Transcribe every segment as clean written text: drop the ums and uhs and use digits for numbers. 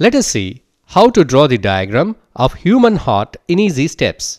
Let us see how to draw the diagram of human heart in easy steps.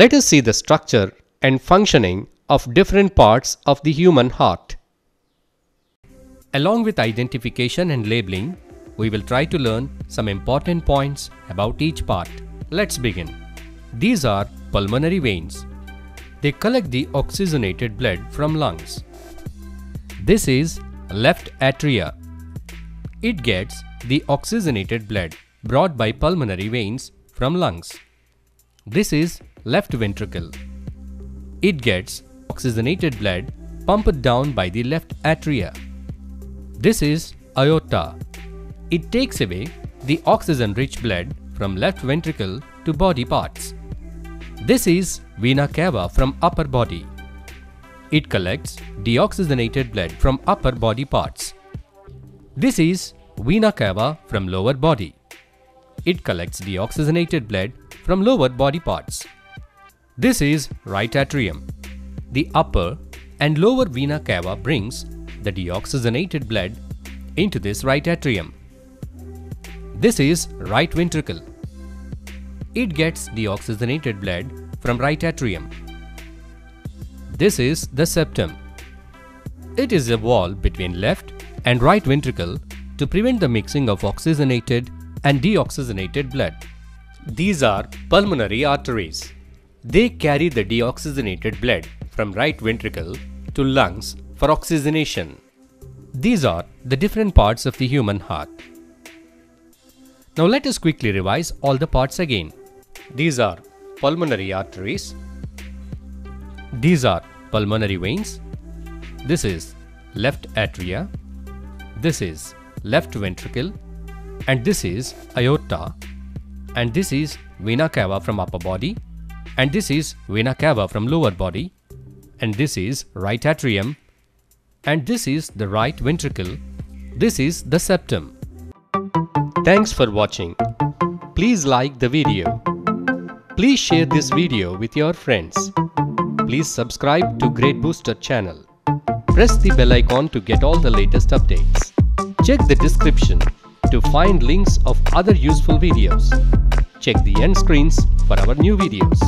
Let us see the structure and functioning of different parts of the human heart. Along with identification and labeling, we will try to learn some important points about each part. Let's begin. These are pulmonary veins. They collect the oxygenated blood from lungs. This is left atria. It gets the oxygenated blood brought by pulmonary veins from lungs. This is left ventricle. It gets oxygenated blood pumped down by the left atria. This is aorta. It takes away the oxygen-rich blood from left ventricle to body parts. This is vena cava from upper body. It collects deoxygenated blood from upper body parts. This is vena cava from lower body. It collects deoxygenated blood from lower body parts. This is right atrium. The upper and lower vena cava brings the deoxygenated blood into this right atrium. This is right ventricle. It gets deoxygenated blood from right atrium. This is the septum. It is a wall between left and right ventricle to prevent the mixing of oxygenated and deoxygenated blood. These are pulmonary arteries. They carry the deoxygenated blood from right ventricle to lungs for oxygenation. These are the different parts of the human heart. Now let us quickly revise all the parts again. These are pulmonary arteries. These are pulmonary veins. This is left atria. This is left ventricle. And this is aorta. And this is vena cava from upper body. And this is vena cava from lower body. And this is right atrium. And this is the right ventricle. This is the septum. Thanks for watching. Please like the video. Please share this video with your friends. Please subscribe to Grade Booster channel. Press the bell icon to get all the latest updates. Check the description to find links of other useful videos. Check the end screens for our new videos.